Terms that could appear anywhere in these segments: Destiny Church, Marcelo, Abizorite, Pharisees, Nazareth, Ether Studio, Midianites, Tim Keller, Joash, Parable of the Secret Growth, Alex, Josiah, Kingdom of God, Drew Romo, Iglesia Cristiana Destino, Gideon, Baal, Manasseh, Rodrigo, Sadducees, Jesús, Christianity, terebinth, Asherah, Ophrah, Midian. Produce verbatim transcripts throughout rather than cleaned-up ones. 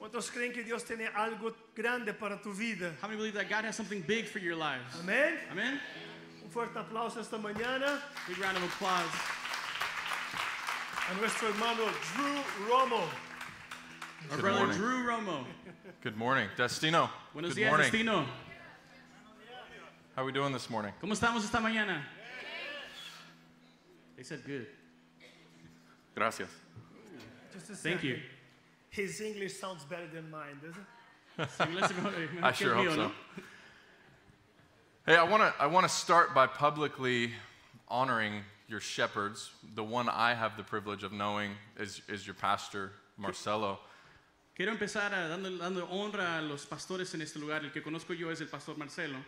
¿Cuántos creen que Dios tiene algo grande para tu vida? How many believe that God has something big for your lives? Amén. Amén. Un fuerte aplauso esta mañana. Big round of applause. A nuestro hermano Drew Romo. Our Good brother morning. Drew Romo. Good morning, Destino. Buenos días, Destino. How are we doing this morning? ¿Cómo estamos esta mañana? They said good. Gracias. Thank you. His English sounds better than mine, doesn't it? I sure hope so. Hey, I want to I want to start by publicly honoring your shepherds. The one I have the privilege of knowing is is your pastor, Marcelo. Quiero empezar dando dando honra a los pastores en este lugar. El que conozco yo es el pastor Marcelo.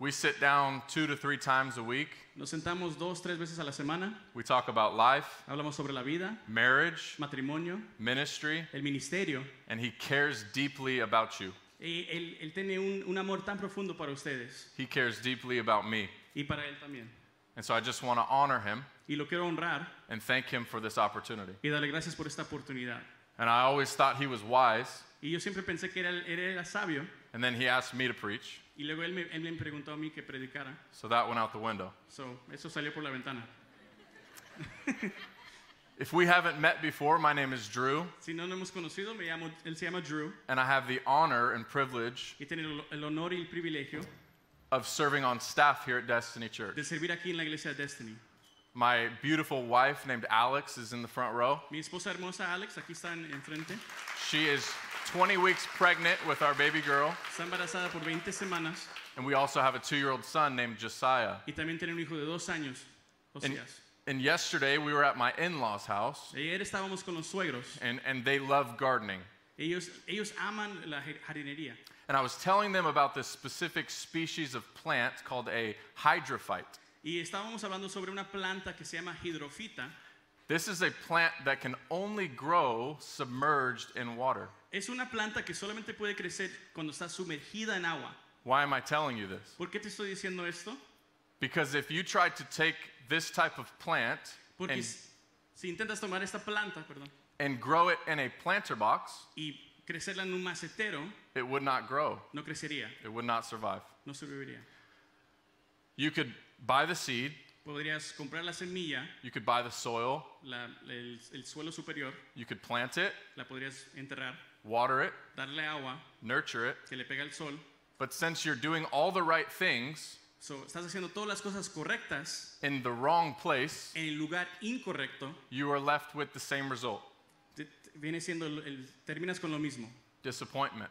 We sit down two to three times a week. Nos sentamos dos, tres veces a la semana. We talk about life. Hablamos sobre la vida. Marriage. Matrimonio. Ministry. El ministerio. And he cares deeply about you. Y él, él tiene un, un amor tan profundo para ustedes. He cares deeply about me. Y para él también. And so I just want to honor him. Y lo quiero honrar. And thank him for this opportunity. Y darle gracias por esta oportunidad. And I always thought he was wise. Y yo siempre pensé que era, era sabio. And then he asked me to preach. Y luego él me, él me preguntó a mí que predicara. So that went out the window. So, eso salió por la ventana. If we haven't met before, my name is Drew. Si no nos hemos conocido, me llamo, él se llama Drew. And I have the honor and privilege. Y tengo el honor y el privilegio of serving on staff here at Destiny Church. De servir aquí en la iglesia de Destiny. My beautiful wife named Alex is in the front row. Mi esposa hermosa Alex aquí está en frente. She is twenty weeks pregnant with our baby girl. Está embarazada por veinte semanas. And we also have a two-year-old son named Josiah. Y también tiene un hijo de dos años, Josías. And yesterday we were at my in-laws' house. Ayer estábamos con los suegros. And and they love gardening. Ellos ellos aman la jardinería. And I was telling them about this specific species of plant called a hydrophyte. Y estábamos hablando sobre una planta que se llama hidrofita. This is a plant that can only grow submerged in water. Es una planta que solamente puede crecer cuando está sumergida en agua. Why am I telling you this? ¿Por qué te estoy diciendo esto? Because if you try to take this type of plant Porque and, si intentas tomar esta planta, perdón, and grow it in a planter box, y crecerla en un macetero, it would not grow. No crecería. It would not survive. No sobreviviría. You could buy the seed. Podrías comprar la semilla. You could buy the soil. La, el, el suelo superior. You could plant it. La podrías enterrar. Water it. Darle agua. Nurture it. Que le pega el sol. But since you're doing all the right things, so estás haciendo todas las cosas correctas, in the wrong place, en el lugar incorrecto, you are left with the same result. Te, te, viene siendo el, el, terminas con lo mismo. Disappointment.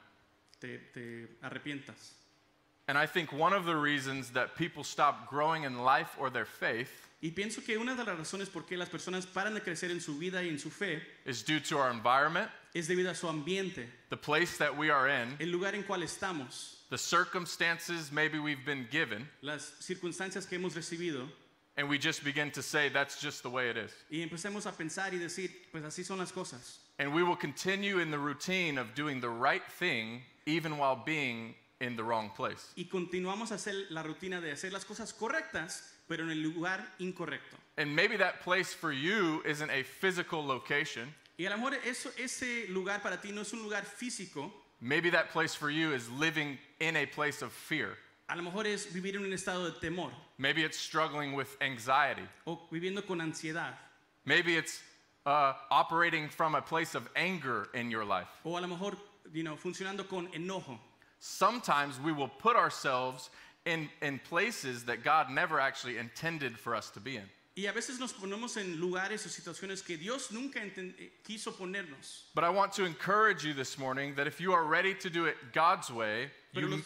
Te, te arrepientas. And I think one of the reasons that people stop growing in life or their faith is due to our environment, the place that we are in, the circumstances maybe we've been given, and we just begin to say that's just the way it is. And we will continue in the routine of doing the right thing even while being in the wrong place. Y continuamos a hacer la rutina de hacer las cosas correctas, pero en el lugar incorrecto. And maybe that place for you isn't a physical location. Y a lo mejor eso, ese lugar para ti no es un lugar físico. Maybe that place for you is living in a place of fear. A lo mejor es vivir en un estado de temor. Maybe it's struggling with anxiety. O viviendo con ansiedad. Maybe it's uh, operating from a place of anger in your life. O a lo mejor, you know, funcionando con enojo. Sometimes we will put ourselves in in places that God never actually intended for us to be in. Y a veces nos ponemos en lugares o situaciones que Dios nunca quiso ponernos. But I want to encourage you this morning that if you are ready to do it God's way, Pero you, los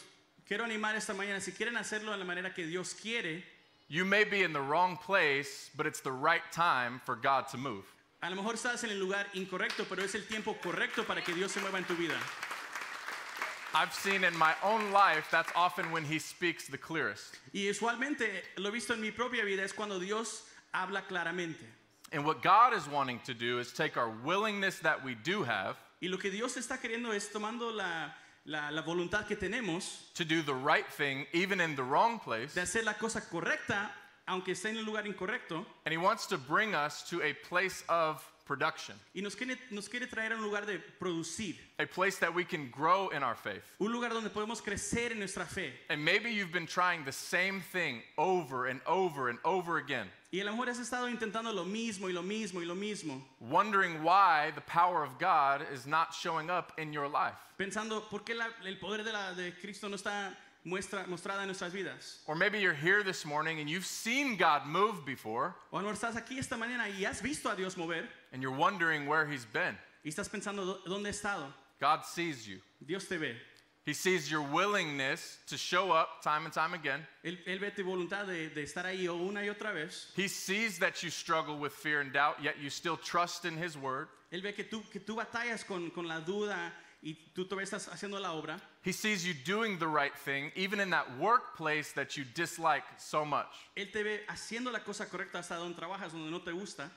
quiero animar esta mañana, si quieren hacerlo de la manera que Dios quiere, you may be in the wrong place, but it's the right time for God to move. A lo mejor estás en el lugar incorrecto, pero es el tiempo correcto para que Dios se mueva en tu vida. I've seen in my own life that's often when he speaks the clearest. Y usualmente lo he visto en mi propia vida es cuando Dios habla claramente. And what God is wanting to do is take our willingness that we do have. Y lo que Dios está queriendo es tomando la la la voluntad que tenemos to do the right thing even in the wrong place. De hacer la cosa correcta aunque esté en el lugar incorrecto. And he wants to bring us to a place of production. Y nos quiere, nos quiere traer a un lugar de producir. A place that we can grow in our faith. Un lugar donde podemos crecer en nuestra fe. And maybe you've been trying the same thing over and over and over again. Y a lo mejor has estado intentando lo mismo y lo mismo y lo mismo. Wondering why the power of God is not showing up in your life. Pensando por qué la, el poder de, la, de Cristo no está Muestra, mostrada en nuestras vidas. Or maybe you're here this morning and you've seen God move before. O no estás aquí esta mañana y has visto a Dios mover. And you're wondering where he's been. Y estás pensando dónde ha estado. God sees you. Dios te ve. He sees your willingness to show up time and time again. Él, él ve tu voluntad de, de estar ahí una y otra vez. He sees that you struggle with fear and doubt, yet you still trust in his word. Él ve que tú que tú batallas con con la duda. Y tú todavía estás haciendo la obra. He sees you doing the right thing, even in that workplace that you dislike so much. Él te ve haciendo la cosa correcta hasta donde trabajas, donde no te gusta.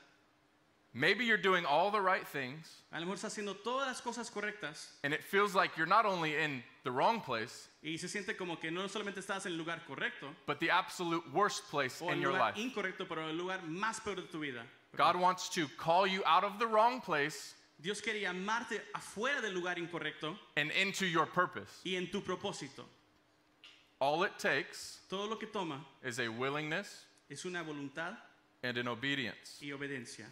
Maybe you're doing all the right things. A lo mejor estás haciendo todas las cosas correctas. And it feels like you're not only in the wrong place. Y se siente como que no solamente estás en el lugar correcto. But the absolute worst place in your life. O el lugar incorrecto, pero el lugar más peor de tu vida. God wants to call you out of the wrong place. Dios quiere llamarte afuera del lugar incorrecto. And into your purpose. Y en tu propósito. All it takes. Todo lo que toma. Is a willingness. Es una voluntad. And an obedience. Y obediencia.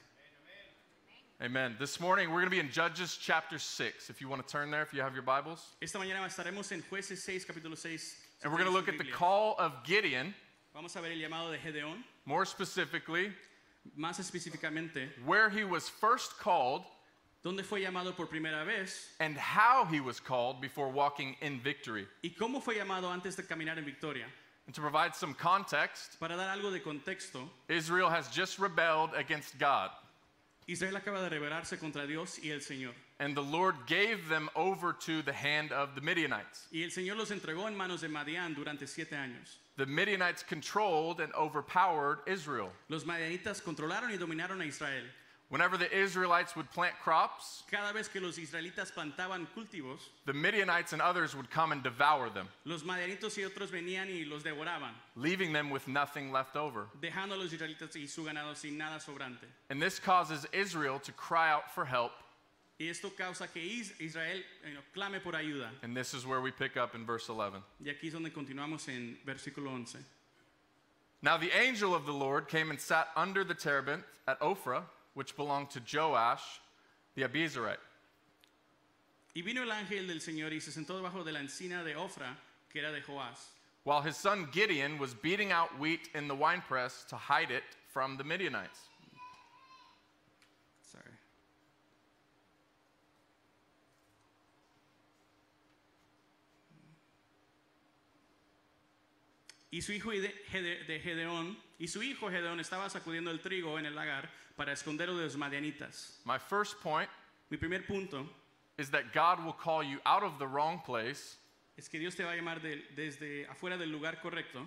Amen. This morning we're going to be in Judges chapter six. If you want to turn there, if you have your Bibles. Esta mañana estaremos en Jueces seis, capítulo seis. And we're going to look at the call of Gideon. Vamos a ver el llamado de Gedeón. More specifically. Más específicamente. Where he was first called. ¿Dónde fue llamado por primera vez? And how he was called before walking in victory. ¿Y cómo fue llamado antes de caminar en victoria? And to provide some context, para dar algo de contexto, Israel has just rebelled against God. Israel acaba de rebelarse contra Dios y el Señor. And the Lord gave them over to the hand of the Midianites. Y el Señor los entregó en manos de Midian durante siete años. The Midianites controlled and overpowered Israel. Los Midianitas controlaron y dominaron a Israel. Whenever the Israelites would plant crops, cada vez que los israelitas plantaban cultivos, the Midianites and others would come and devour them, los Midianitos y otros venían y los devoraban, leaving them with nothing left over. Dejando a los israelitas y su ganado sin nada sobrante. And this causes Israel to cry out for help. Y esto causa que Israel clame por ayuda. And this is where we pick up in verse eleven. Y aquí es donde continuamos en versículo once. Now the angel of the Lord came and sat under the terebinth at Ophrah, which belonged to Joash, the Abizorite. Y vino el ángel del Señor y se sentó debajo de la encina de Ophrah, que era de Joash. While his son Gideon was beating out wheat in the winepress to hide it from the Midianites. Sorry. Y su hijo de Gedeón, y su hijo Gedeón estaba sacudiendo el trigo en el lagar para esconderlo de los madianitas. My first point, mi primer punto, is that God will call you out of the wrong place. Es que Dios te va a llamar de, desde afuera del lugar correcto.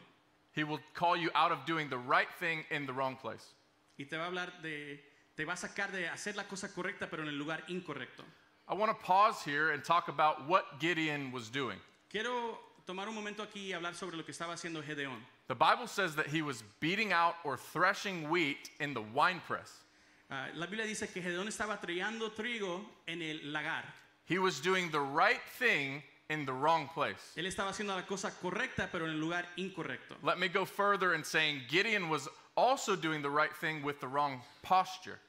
He will call you out of doing the right thing in the wrong place. Y te va a hablar de, te va a sacar de hacer la cosa correcta pero en el lugar incorrecto. I want to pause here and talk about what Gideon was doing. Quiero tomar un momento aquí y hablar sobre lo que estaba haciendo Gedeón. The Bible says that he was beating out or threshing wheat in the winepress. Uh, la Biblia dice que Gedeón estaba trillando trigo en el lagar. He was doing the right thing in the wrong place. Él estaba haciendo la cosa correcta pero en el lugar incorrecto. Let me go further in saying Gideon was also doing the right thing with the wrong posture.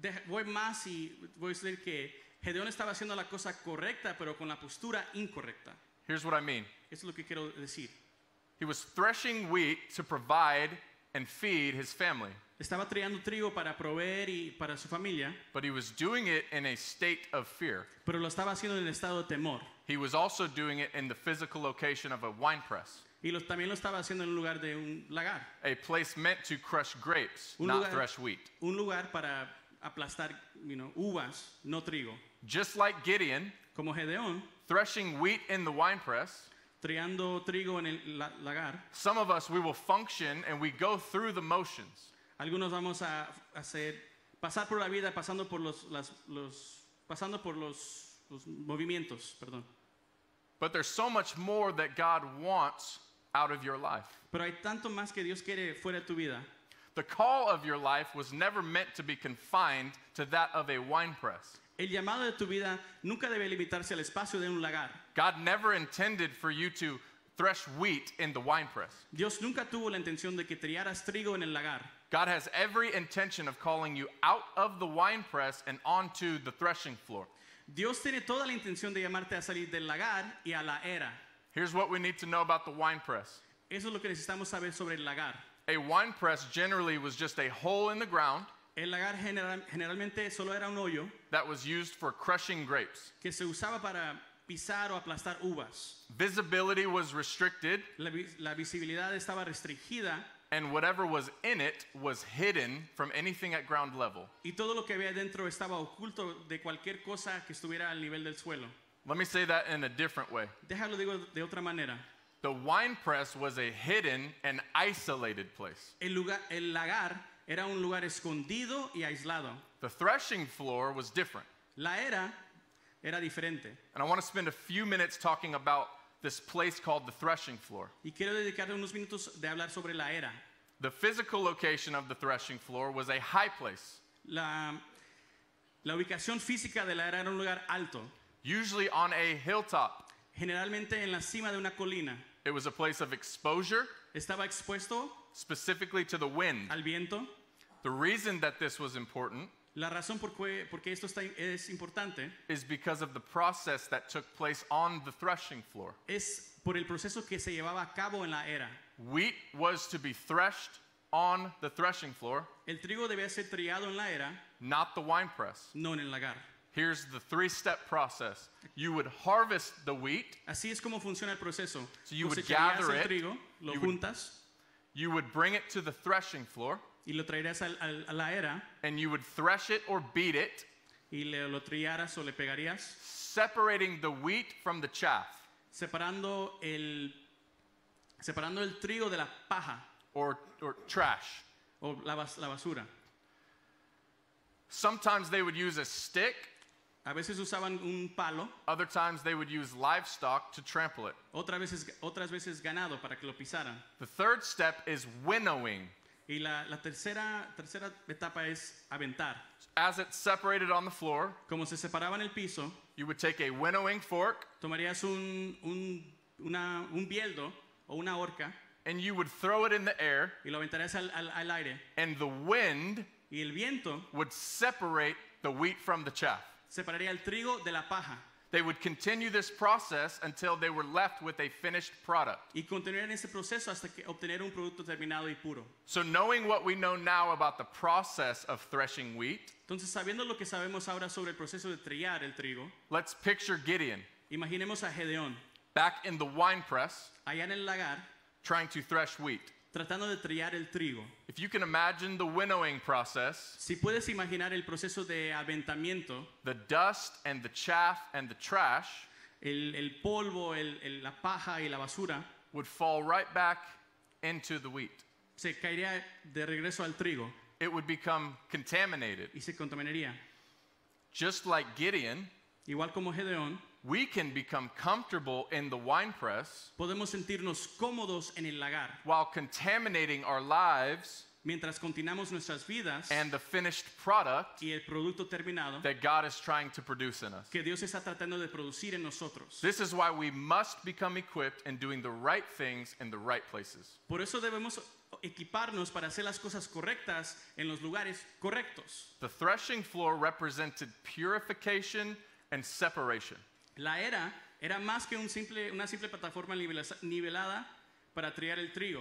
De voy más y voy a decir que Gedeón estaba haciendo la cosa correcta pero con la postura incorrecta. Here's what I mean. Eso es lo que quiero decir. He was threshing wheat to provide and feed his family. Estaba trillando trigo para proveer y para su familia. But he was doing it in a state of fear. Pero lo estaba haciendo en estado de temor. He was also doing it in the physical location of a wine press. Y lo, también lo estaba haciendo en un lugar de un lagar. A place meant to crush grapes, un not lugar, thresh wheat. Un lugar para aplastar, you know, uvas, no trigo. Just like Gideon, como Gedeón, threshing wheat in the wine press. Triando trigo en el lagar. Some of us we will function and we go through the motions. Algunos vamos a hacer pasar por la vida pasando por los las los pasando por los los movimientos, perdón. But there's so much more that God wants out of your life. Pero hay tanto más que Dios quiere fuera de tu vida. The call of your life was never meant to be confined to that of a wine press. El llamado de tu vida nunca debe limitarse al espacio de un lagar. God never intended for you to thresh wheat in the wine press. Dios nunca tuvo la intención de que triaras trigo en el lagar. God has every intention of calling you out of the wine press and onto the threshing floor. Dios tiene toda la intención de llamarte a salir del lagar y a la era. Here's what we need to know about the wine press. Eso es lo que necesitamos saber sobre el lagar. A wine press generally was just a hole in the ground. El lagar general, generalmente solo era un hoyo. That was used for crushing grapes. Que se usaba para pisar o aplastar uvas. Visibility was restricted. La, la visibilidad estaba restringida. And whatever was in it was hidden from anything at ground level. Y todo lo que había dentro estaba oculto de cualquier cosa que estuviera al nivel del suelo. Let me say that in a different way. Déjalo digo de otra manera. The wine press was a hidden and isolated place. El lugar, el lagar era un lugar escondido y aislado. The threshing floor was different. La era era diferente. And I want to spend a few minutes talking about this place called the threshing floor. Y quiero dedicarle unos minutos de hablar sobre la era. The physical location of the threshing floor was a high place. La, la ubicación física de la era era un lugar alto. Usually on a hilltop. Generalmente en la cima de una colina. It was a place of exposure. Estaba expuesto specifically to the wind. Al viento. The reason that this was important, la razón por que, porque esto está, es importante, is because of the process that took place on the threshing floor. Es por el proceso que se llevaba a cabo en la era. Wheat was to be threshed on the threshing floor. El trigo debía ser triado en la era. Not the wine press. No en el lagar. Here's the three-step process. You would harvest the wheat. Así es como funciona el proceso. So you would gather el trigo, it. Lo you, juntas, would, you would bring it to the threshing floor. Y lo traerías al, al, a la era. And you would thresh it or beat it. Y le, lo triaras o le pegarías. Separating the wheat from the chaff. Separando el, separando el trigo de la paja. Or, or trash. O la, bas, la basura. Sometimes they would use a stick. A veces usaban un palo. Other times they would use livestock to trample it. Otras veces, otras veces ganado para que lo pisaran. The third step is winnowing. Y la, la tercera, tercera etapa es aventar. As it's separated on the floor, como se separaba en el piso, you would take a winnowing fork. Tomarías un, un, una, un bieldo o una horca. And you would throw it in the air. Y lo aventarías al, al, al aire. And the wind y el viento would separate the wheat from the chaff. Separaría el trigo de la paja. They would continue this process until they were left with a finished product. Y continuarían ese proceso hasta que obtener un producto terminado y puro. So knowing what we know now about the process of threshing wheat, entonces sabiendo lo que sabemos ahora sobre el proceso de triar el trigo, let's picture Gideon. Imaginemos a Gedeón. Back in the wine press, allá en el lagar, trying to thresh wheat. Tratando de triar el trigo. If you can imagine the winnowing process, si puedes imaginar el proceso de aventamiento, the dust and the chaff and the trash, el, el polvo, el, el, la paja y la basura, would fall right back into the wheat. Se caería de regreso al trigo. It would become contaminated. Y se contaminaría. Just like Gideon, igual como Gedeón, we can become comfortable in the wine press, podemos sentirnos cómodos en el lagar, while contaminating our lives, mientras contaminamos nuestras vidas, and the finished product y el producto terminado, that God is trying to produce in us. Que Dios está tratando de producir en nosotros. This is why we must become equipped in doing the right things in the right places. Por eso debemos equiparnos para hacer las cosas correctas en los lugares correctos. The threshing floor represented purification and separation. La era era más que un simple, una simple plataforma nivelada para triar el trigo.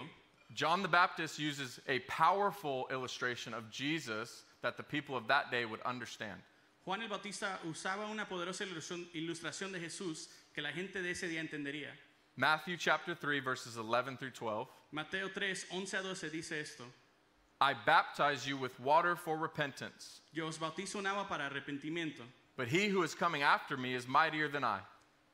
John the Baptist uses a powerful illustration of Jesus that the people of that day would understand. Juan el Bautista usaba una poderosa ilustración de Jesús que la gente de ese día entendería. Matthew chapter three verses eleven through twelve. Mateo tres, once a doce dice esto. I baptize you with water for repentance. Yo os bautizo en agua para arrepentimiento. But he who is coming after me is mightier than I.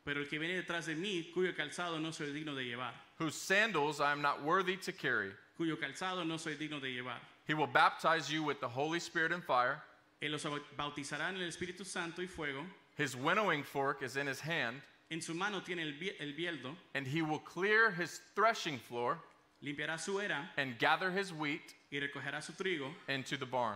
Pero el que viene detrás de mí, cuyo calzado no soy digno de llevar. Whose sandals I am not worthy to carry. Cuyo calzado no soy digno de llevar. He will baptize you with the Holy Spirit and fire. Él los bautizará en el Espíritu Santo y fuego. His winnowing fork is in his hand. En su mano tiene el bieldo. And he will clear his threshing floor. limpiará su era, and gather his wheat y recogerá su trigo, into the barn.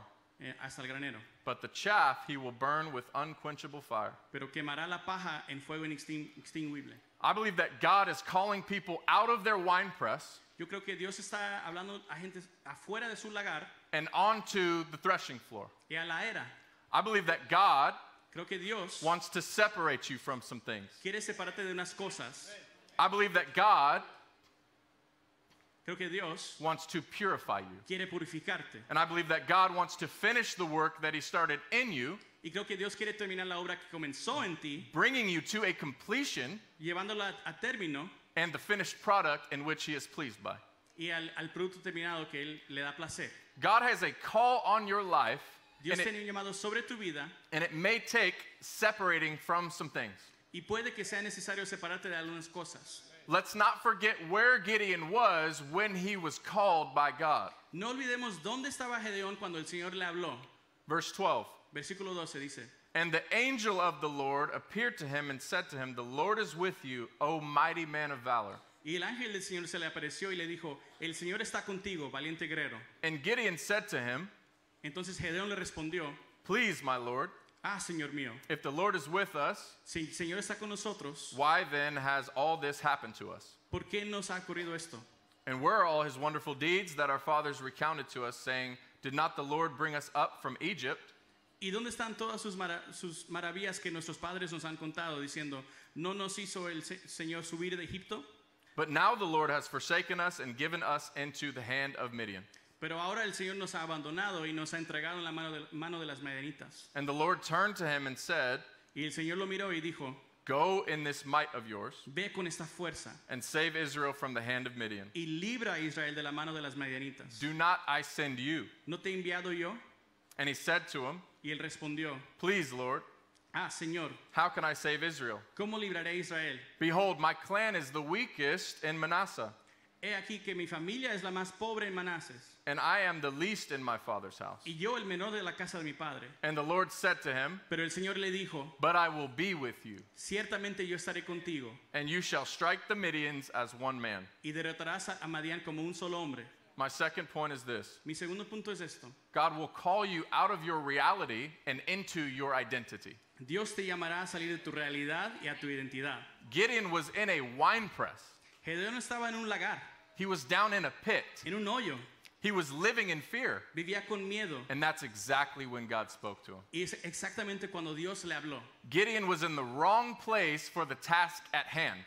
Hasta el granero. But the chaff he will burn with unquenchable fire. Pero quemará la paja en fuego inextinguible. I believe that God is calling people out of their wine press. Yo creo que Dios está hablando a gente afuera de su lagar. And onto the threshing floor. Y a la era. I believe that God creo que Dios wants to separate you from some things. Quiere separarte de unas cosas. I believe that God creo que Dios wants to purify you. Quiere purificarte. And I believe that God wants to finish the work that he started in you. Y creo que Dios quiere terminar la obra que comenzó en ti. Bringing you to a completion. Llevándola a término. And the finished product in which he is pleased by. Y al, al producto terminado que él le da placer. God has a call on your life. Dios tiene un llamado sobre tu vida. And it may take separating from some things. Y puede que sea necesario separarte de algunas cosas. Let's not forget where Gideon was when he was called by God. No olvidemos dónde estaba Gideón cuando el Señor le habló. Verse twelve. Versículo doce dice. And the angel of the Lord appeared to him and said to him, "The Lord is with you, O mighty man of valor." Y el ángel del Señor se le apareció y le dijo, "El Señor está contigo, valiente guerrero." And Gideon said to him, entonces Gideón le respondió, "Please, my Lord, ah, Señor mío, if the Lord is with us, si el Señor está con nosotros, why then has all this happened to us? ¿Por qué nos ha ocurrido esto? And where are all his wonderful deeds that our fathers recounted to us, saying, did not the Lord bring us up from Egypt?" ¿Y dónde están todas sus, marav sus maravillas que nuestros padres nos han contado, diciendo, ¿no nos hizo el se Señor subir de Egipto? But now the Lord has forsaken us and given us into the hand of Midian. Pero ahora el Señor nos ha abandonado y nos ha entregado en la mano de, mano de las Midianitas. And the Lord turned to him and said, y el Señor lo miró y dijo, "Go in this might of yours, ve con esta fuerza, and save Israel from the hand of Midian. Y libra a Israel de la mano de las Midianitas. Do not I send you? ¿No te he enviado yo?" And he said to him, y él respondió, "Please, Lord, ah, Señor, how can I save Israel? ¿Cómo libraré a Israel? Behold, my clan is the weakest in Manasseh. He aquí que mi familia es la más pobre en Manasseh. And I am the least in my father's house." Y yo el menor de la casa de mi padre. And the Lord said to him, pero el Señor le dijo, "But I will be with you. Ciertamente yo estaré contigo. And you shall strike the Midians as one man." Y derrotarás a Midian como un solo hombre. My second point is this. Mi segundo punto es esto. God will call you out of your reality and into your identity. Dios te llamará a salir de tu realidad y a tu identidad. Gideon was in a wine press. Gideon estaba en un lagar. He was down in a pit. En un hoyo. He was living in fear. Vivía con miedo. And that's exactly when God spoke to him. Y es exactamente cuando Dios le habló. Gideon was in the wrong place for the task at hand.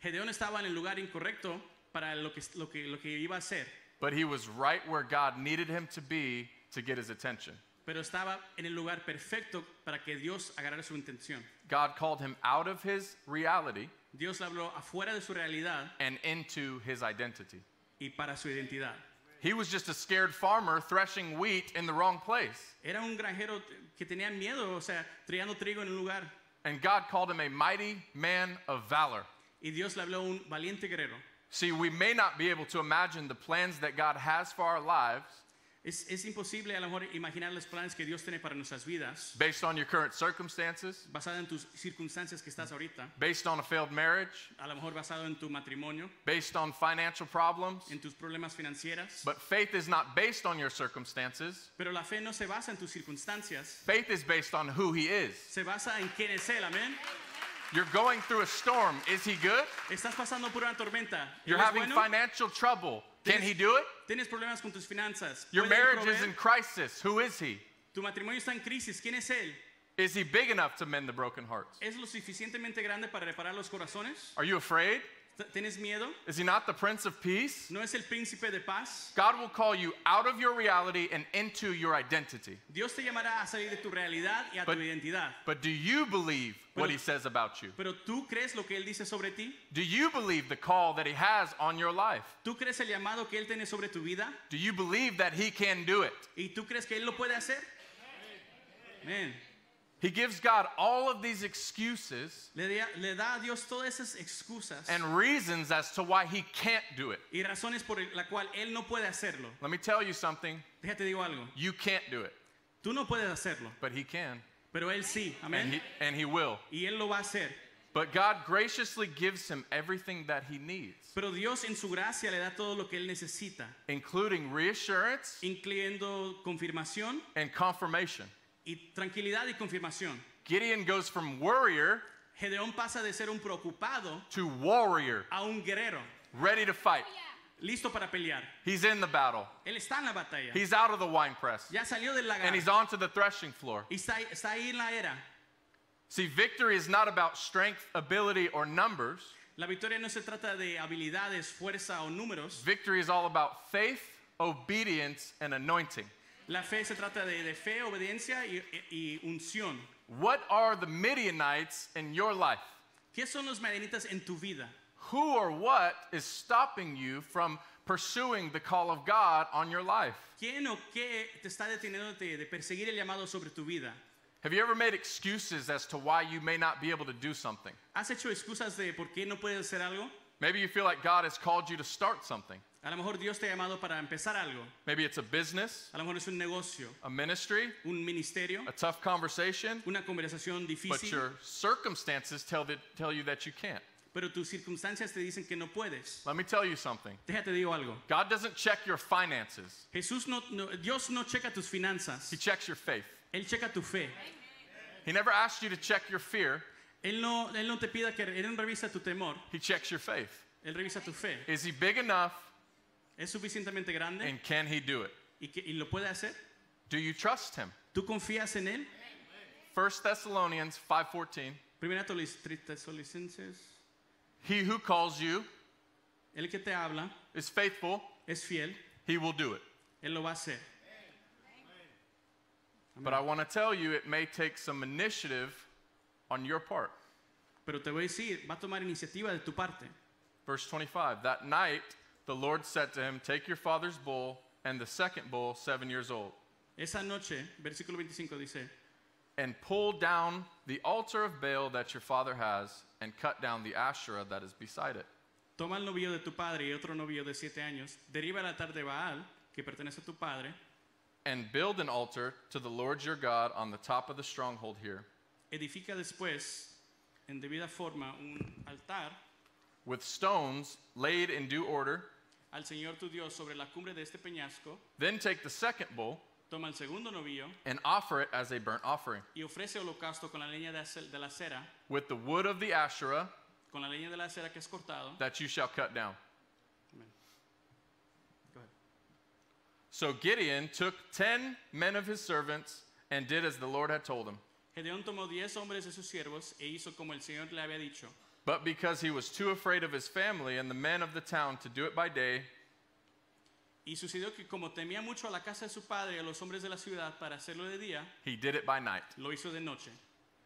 Gideon estaba en el lugar incorrecto para lo que lo que lo que iba a hacer. But he was right where God needed him to be to get his attention. Pero estaba en el lugar perfecto para que Dios agarrara su intención. God called him out of his reality. Dios le habló afuera de su realidad. And into his identity. Y para su identidad. He was just a scared farmer threshing wheat in the wrong place. Era un granjero que tenía miedo, o sea, trillando trigo en un lugar. And God called him a mighty man of valor. Y Dios le habló un valiente guerrero. See, we may not be able to imagine the plans that God has for our lives. Es, es imposible a lo mejor imaginar los planes que Dios tiene para nuestras vidas. Based on your current circumstances. Basado en tus circunstancias que estás ahorita. Based on a failed marriage. A lo mejor basado en tu matrimonio. Based on financial problems. En tus problemas financieros. But faith is not based on your circumstances. Pero la fe no se basa en tus circunstancias. Faith is based on who he is. Se basa en quién es él, amén. You're going through a storm. Is he good? Estás pasando por una tormenta. You're having bueno? financial trouble. Can he do it? Tienes problemas con tus finanzas. Your marriage is in crisis. Who is he? Tu matrimonio está en crisis. ¿Quién es él? Is he big enough to mend the broken hearts? ¿Es lo suficientemente grande para reparar los corazones? Are you afraid? ¿Tienes miedo? Is he not the Prince of Peace? ¿No es el príncipe de paz? God will call you out of your reality and into your identity. Dios te llamará a salir de tu realidad y a tu identidad. But do you believe what he says about you? Pero tú crees lo que él dice sobre ti? Do you believe the call that he has on your life? ¿Tú crees el llamado que él tiene sobre tu vida? Do you believe that he can do it? ¿Y tú crees que él lo puede hacer? Amén. He gives God all of these excuses le da, le da a Dios todas esas excusas and reasons as to why he can't do it. Y razones por la cual él no puede hacerlo. Let me tell you something. Déjate digo algo. You can't do it. Tú no puedes hacerlo. But he can. Pero él sí. Amén. And he, and he will. Y él lo va a hacer. But God graciously gives him everything that he needs. Pero Dios en su gracia le da todo lo que él necesita. Including reassurance, incluyendo confirmación, and confirmation. Y tranquilidad y confirmación. Gideon goes from warrior, Gedeón pasa de ser un preocupado, to warrior, a un guerrero, ready to fight. Listo para pelear. He's in the battle. Él está en la batalla. He's out of the wine press. Ya salió del lagar. And he's onto the threshing floor. Y está, está ahí en la era. See, victory is not about strength, ability, or numbers. La victoria no se trata de habilidades, fuerza o números. Victory is all about faith, obedience, and anointing. La fe se trata de, de fe, obediencia y, y unción. What are the Midianites in your life? ¿Qué son los Midianitas en tu vida? Who or what is stopping you from pursuing the call of God on your life? ¿Quién o qué te está deteniendo de perseguir el llamado sobre tu vida? Have you ever made excuses as to why you may not be able to do something? ¿Has hecho excusas de por qué no puedes hacer algo? Maybe you feel like God has called you to start something. A lo mejor Dios te ha llamado para empezar algo. Maybe it's a business. A lo mejor es un negocio. A ministry. Un ministerio. A tough conversation. Una conversación difícil. But your circumstances tell, the, tell you that you can't. Pero tus circunstancias te dicen que no puedes. Let me tell you something. Déjate digo algo. God doesn't check your finances. Jesús no, no, Dios no checa tus finanzas. He checks your faith. Él checa tu fe. He never asked you to check your fear. Él no, él no te pide que él revisa tu temor. He checks your faith. Él revisa tu fe. Is he big enough? ¿Es suficientemente grande? And can he do it? ¿Y, que, y lo puede hacer? Do you trust him? ¿Tú confías en él? First Thessalonians five fourteen. Primera Tesalonicenses. He who calls you, el que te habla, is faithful. Es fiel. He will do it. Él lo va a hacer. But I want to tell you, it may take some initiative on your part. Pero te voy a decir, va a tomar iniciativa de tu parte. Verse twenty-five. That night, the Lord said to him, "Take your father's bull and the second bull, seven years old." Esa noche, versículo veinticinco dice, "And pull down the altar of Baal that your father has, and cut down the Asherah that is beside it." Toma el novillo de tu padre y otro novillo de siete años, derriba el altar de Baal que pertenece a tu padre. And build an altar to the Lord your God on the top of the stronghold here. Edifica después en debida forma un altar with stones laid in due order. Al Señor tu Dios sobre la cumbre de este peñasco. Then take the second bull. Toma el segundo novillo and offer it as a burnt offering. Y ofrece holocausto con la leña de la cera. With the wood of the Asherah. Con la leña de la cera que es cortado. That you shall cut down. So Gideon took ten men of his servants and did as the Lord had told him. Gedeón tomó diez hombres de sus siervos e hizo como el Señor le había dicho. But because he was too afraid of his family and the men of the town to do it by day, y sucedió que como temía mucho a la casa de su padre y a los hombres de la ciudad para hacerlo de día, he did it by night. Lo hizo de noche.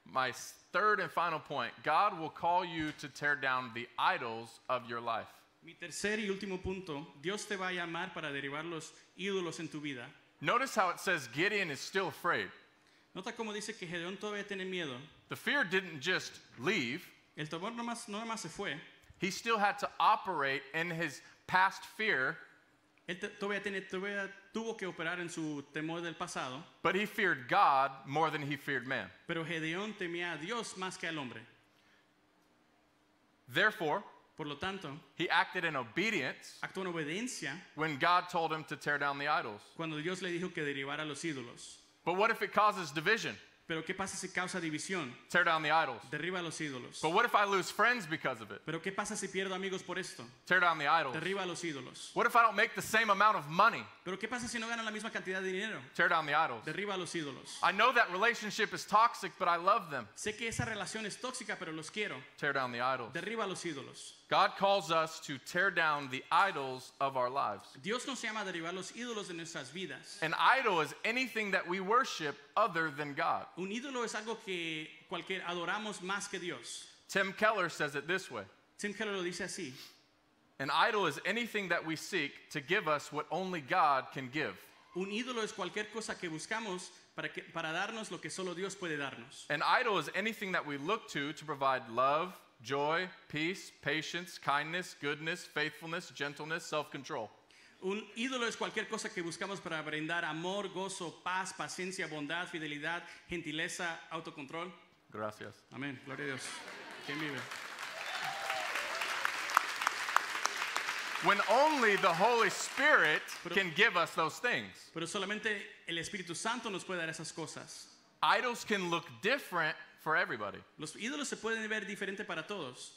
My third and final point: God will call you to tear down the idols of your life. Mi tercer y último punto, Dios te va a llamar para derribar los ídolos en tu vida. Notice how it says Gideon is still afraid. Nota cómo dice que Gedeón todavía tiene miedo. The fear didn't just leave. El temor no más no más se fue. He still had to operate in his past fear. Él todavía, tiene, todavía tuvo que operar en su temor del pasado. But he feared God more than he feared man. Pero Gedeón temía a Dios más que al hombre. Therefore, por lo tanto, he acted in obedience actuó en obediencia when God told him to tear down the idols. Cuando Dios le dijo que derribara los ídolos. But what if it causes division? Pero qué pasa si causa división? Tear down the idols. Derriba los ídolos. But what if I lose friends because of it? Pero qué pasa si pierdo amigos por esto? Tear down the idols. Derriba los ídolos. What if I don't make the same amount of money? Pero qué pasa si no gano la misma cantidad de dinero? Tear down the idols. Derriba los ídolos. I know that relationship is toxic, but I love them. Sé que esa relación es tóxica, pero los quiero. Tear down the idols. Derriba los ídolos. God calls us to tear down the idols of our lives. Dios nos llama a derribar los ídolos de nuestras vidas. An idol is anything that we worship other than God. Un ídolo es algo que cualquier adoramos más que Dios. Tim Keller says it this way. Tim Keller lo dice así. An idol is anything that we seek to give us what only God can give. Un ídolo es cualquier cosa que buscamos para que, para darnos lo que solo Dios puede darnos. An idol is anything that we look to to provide love, joy, peace, patience, kindness, goodness, faithfulness, gentleness, self-control. Un ídolo es cualquier cosa que buscamos para brindar amor, gozo, paz, paciencia, bondad, fidelidad, gentileza, autocontrol. Gracias. Amén. Gloria a Dios. ¿Quién vive? When only the Holy Spirit pero, can give us those things. Pero solamente el Espíritu Santo nos puede dar esas cosas. Idols can look different for everybody. Los ídolos se pueden ver diferente para todos.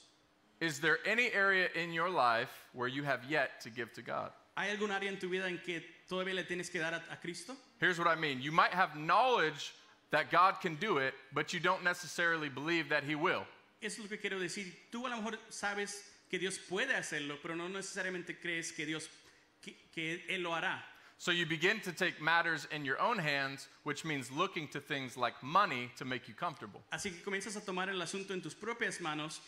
Is there any area in your life where you have yet to give to God? ¿Hay algún área en tu vida en que todavía le tienes que dar a, a Cristo? Here's what I mean. You might have knowledge that God can do it, but you don't necessarily believe that He will. Es lo que quiero decir. Tú a lo mejor sabes que Dios puede hacerlo, pero no necesariamente crees que Dios que, que él lo hará. So you begin to take matters in your own hands, which means looking to things like money to make you comfortable. Así que comienzas a tomar el asunto en tus propias manos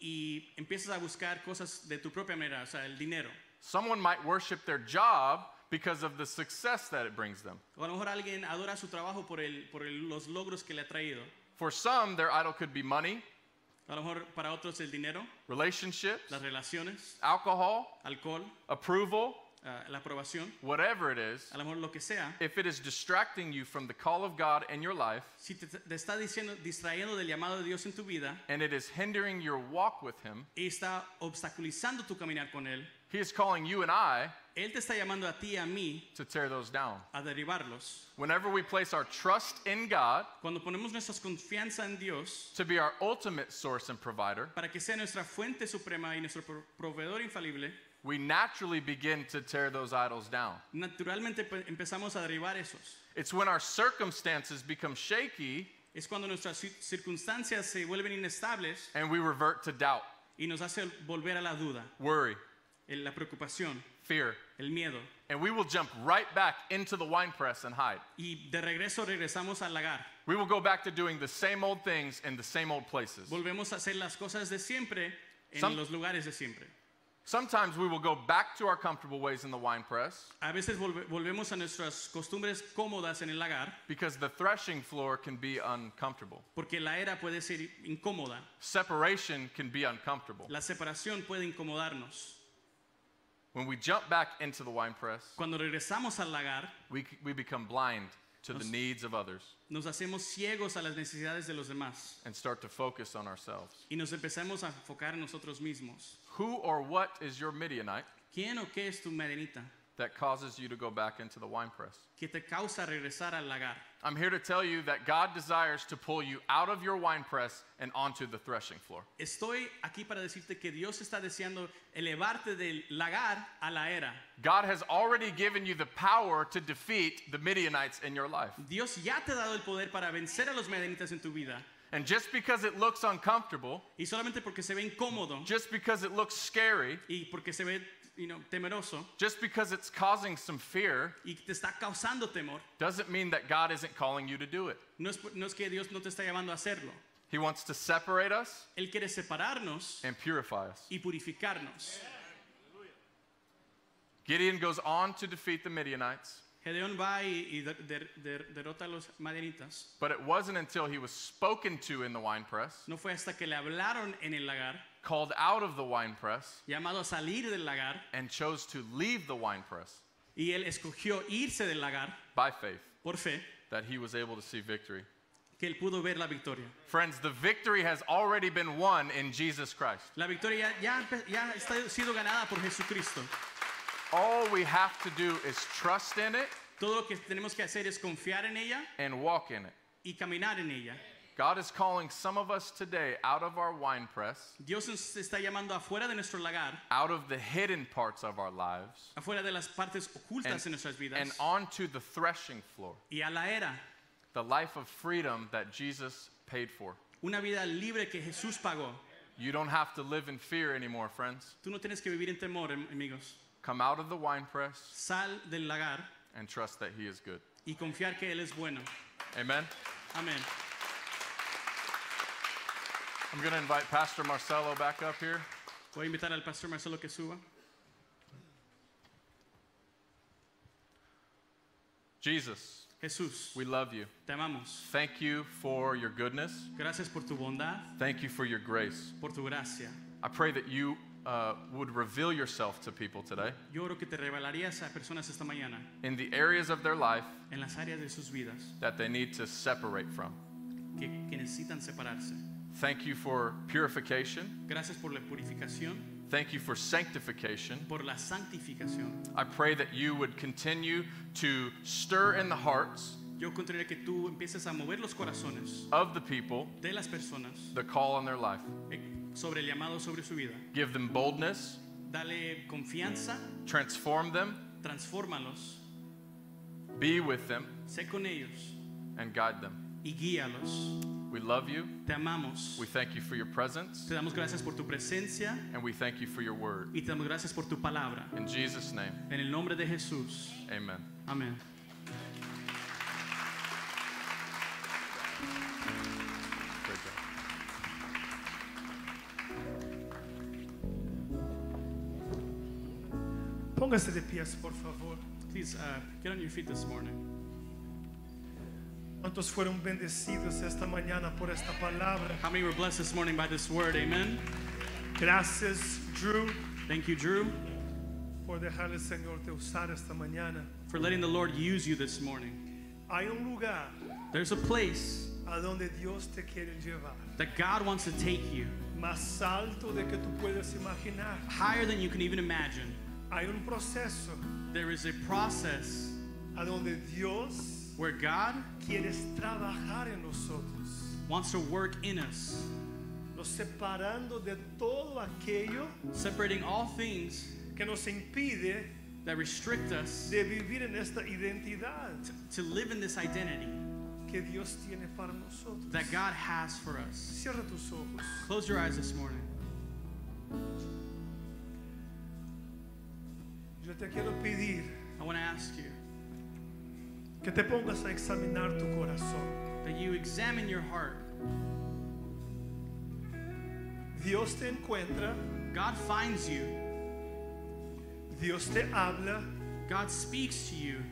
y empiezas a buscar cosas de tu propia manera, o sea, el dinero. Someone might worship their job because of the success that it brings them. O a lo mejor alguien adora su trabajo por el por el, los logros que le ha traído. For some, their idol could be money. A lo mejor para otros el dinero, relationships, las relaciones, alcohol, alcohol, approval, uh, la aprobación, whatever it is, a lo mejor lo que sea, if it is distracting you from the call of God in your life, si te, te está diciendo, distrayendo del llamado de Dios en tu vida, and it is hindering your walk with Him, y está obstaculizando tu caminar con él, He is calling you and I, él te está llamando a ti y a mí, to tear those down. A derribarlos. Whenever we place our trust in God, cuando ponemos nuestra confianza en Dios, to be our ultimate source and provider, para que sea nuestra fuente suprema y nuestro proveedor infalible, we naturally begin to tear those idols down. Naturalmente empezamos a derribar esos. It's when our circumstances become shaky, es cuando nuestras circunstancias se vuelven inestables, and we revert to doubt, y nos hace volver a la duda, worry, la preocupación, fear, el miedo, and we will jump right back into the wine press and hide. Y de regreso regresamos al lagar. We will go back to doing the same old things in the same old places. Volvemos a hacer las cosas de siempre en Some, los lugares de siempre. Sometimes we will go back to our comfortable ways in the wine press. A veces volve, volvemos a nuestras costumbres cómodas en el lagar. Because the threshing floor can be uncomfortable. Porque la era puede ser incómoda. Separation can be uncomfortable. La separación puede incomodarnos. When we jump back into the wine press, cuando regresamos al lagar, we, we become blind to nos, the needs of others. Nos hacemos ciegos a las necesidades de los demás. And start to focus on ourselves. Y nos empezamos a enfocar en nosotros mismos. Who or what is your Midianite? ¿Quién o qué es tu Midianita? That causes you to go back into the wine press. Que te causa regresar al lagar. I'm here to tell you that God desires to pull you out of your wine press and onto the threshing floor. Estoy aquí para decirte que Dios está deseando elevarte del lagar a la era. God has already given you the power to defeat the Midianites in your life. Dios ya te ha dado el poder para vencer a los Midianitas en tu vida. And just because it looks uncomfortable, y solamente porque se ve incómodo, just because it looks scary, y porque se ve You know, temeroso, just because it's causing some fear, y te está causando temor, doesn't mean that God isn't calling you to do it. No es, no es que Dios no te está llamando a hacerlo. He wants to separate us, él quiere separarnos, and purify us. Y purificarnos. Gideon goes on to defeat the Midianites. Gideon va y, y der, der, der, derrota a los Midianitas. But it wasn't until he was spoken to in the wine press, no fue hasta que le hablaron en el lagar, called out of the wine press, llamado a salir del lagar, and chose to leave the wine press, y él escogió irse del lagar, by faith, por fe, that he was able to see victory. Que él pudo ver la victoria. Friends, the victory has already been won in Jesus Christ. La victoria ya ya está sido ganada por Jesucristo. All we have to do is trust in it. Todo lo que tenemos que hacer es confiar en ella, and walk in it. Y caminar en ella. God is calling some of us today out of our wine press. Dios nos está llamando afuera de nuestro lagar. Out of the hidden parts of our lives. Afuera de las partes ocultas de nuestras vidas. And onto the threshing floor. Y a la era. The life of freedom that Jesus paid for. Una vida libre que Jesús pagó. You don't have to live in fear anymore, friends. Tú no tienes que vivir en temor, amigos. Come out of the wine press. Sal del lagar. And trust that He is good. Y confiar que él es bueno. Amen. Amen. I'm going to invite Pastor Marcelo back up here. Voy a invitar al Pastor Marcelo que suba. Jesus, Jesús, we love you. Te amamos. Thank you for your goodness. Gracias por tu bondad. Thank you for your grace. Por tu gracia. I pray that you uh, would reveal yourself to people today. Yo oro que te revelarías a personas esta mañana. In the areas of their life, en las áreas de sus vidas, that they need to separate from. Que, que necesitan separarse. Thank you for purification. Gracias por la purificación. Thank you for sanctification. Por la santificación. I pray that you would continue to stir in the hearts Yo continuaré que tú empieces a mover los corazones of the people, de las personas, the call on their life. Sobre el llamado sobre su vida. Give them boldness. Dale confianza. Transform them. Transfórmalos. Be with them. Sé con ellos. And guide them. Y guíalos. We love you. Te amamos. We thank you for your presence. Te damos gracias por tu presencia. And we thank you for your word. Y te damos gracias por tu palabra. In Jesus' name. En el nombre de Jesús. Amen. Amen. Póngase de pies, por favor. Please, uh, get on your feet this morning. ¿Cuántos fueron bendecidos esta mañana por esta palabra? How many were blessed this morning by this word? Amen. Gracias, Drew. Thank you, Drew. Por dejarle, Señor, te usar esta mañana. For letting the Lord use you this morning. Hay un lugar. There's a place. A donde Dios te quiere llevar. That God wants to take you. Más alto de que tú puedes imaginar. Higher than you can even imagine. Hay un proceso. There is a process. A donde Dios where God wants to work in us, separating all things that restrict us to live in this identity that God has for us. Close your eyes this morning. I want to ask you que te pongas a examinar tu corazón. That you examine your heart. Dios te encuentra. God finds you. Dios te habla. God speaks to you.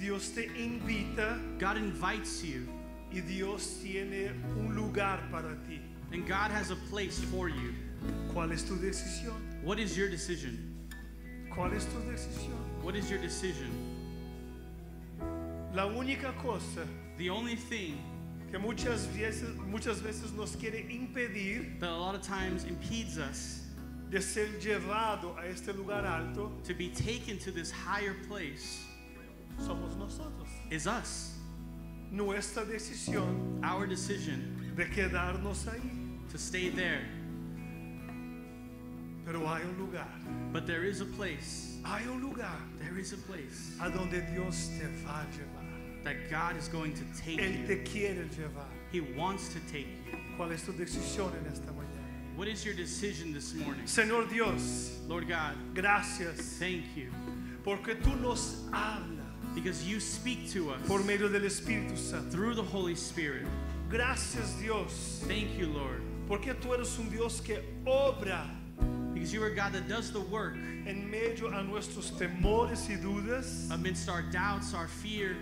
Dios te invita. God invites you. Y Dios tiene un lugar para ti. And God has a place for you. ¿Cuál es tu decisión? What is your decision? ¿Cuál es tu decisión? What is your decision? La única cosa, the only thing que muchas veces, muchas veces nos quiere impedir, that a lot of times impedes us, de ser llevado a este lugar alto, to be taken to this higher place, somos nosotros. Is us. Nuestra decisión, our decision, de quedarnos ahí, to stay there. Pero hay un lugar. But there is a place. Hay un lugar. There is a place. A donde Dios te va a llevar. That God is going to take Él te quiere llevar. He wants to take you. ¿Cuál es tu decisión en esta mañana? What is your decision this morning? Señor Dios, Lord God, gracias. Thank you. Porque tú nos hablas. Because you speak to us. Por medio del Espíritu Santo. Through the Holy Spirit. Gracias, Dios. Thank you, Lord. Porque tú eres un Dios que obra. Because you are God that does the work en medio a nuestros temores y dudas, amidst our doubts, our fear.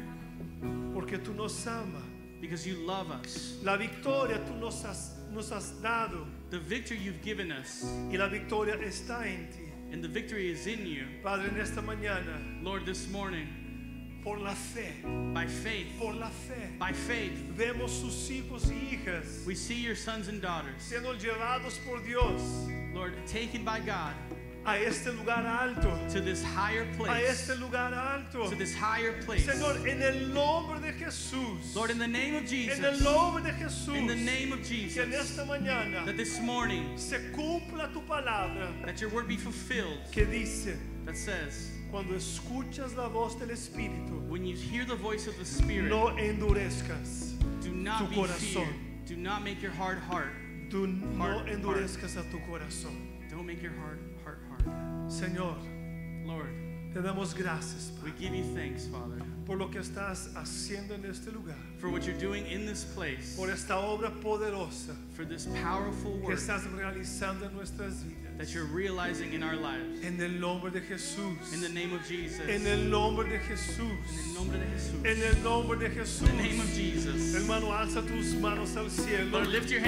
Porque tú nos amas. Because you love us. La victoria tú nos has, nos has dado. The victory you've given us. Y la victoria está en ti. And the victory is in you. Padre, en esta mañana, Lord, this morning, por la fe, by faith, por la fe, by faith, vemos sus hijos y hijas, we see your sons and daughters, siendo llevados por Dios, Lord, taken by God, a este lugar alto, to this higher place, a este lugar alto, to this higher place. Señor, en el nombre de Jesús, Lord, in the name of Jesus, en el nombre de Jesús, in the name of Jesus, que en esta mañana, that this morning, se cumpla tu palabra, that your word be fulfilled, que dice, that says, cuando escuchas la voz del Espíritu, when you hear the voice of the Spirit, no endurezcas do not tu corazón. Feared. Do not make your heart hard. Do no endurezcas heart. A tu corazón. Don't make your heart heart hard. Señor, Lord, te damos gracias, Padre. We give you thanks, Father, por lo que estás haciendo en este lugar, for what you're doing in this place, por esta obra poderosa, for this powerful work que estás realizando en nuestras vidas, that you're realizing in our lives. En el nombre de Jesús. In the name of Jesus. En el nombre de Jesús. En el nombre de Jesús. En el nombre de Jesús. In the name of Jesus. Hermano, alza tus manos al cielo. Lord, lift your hands.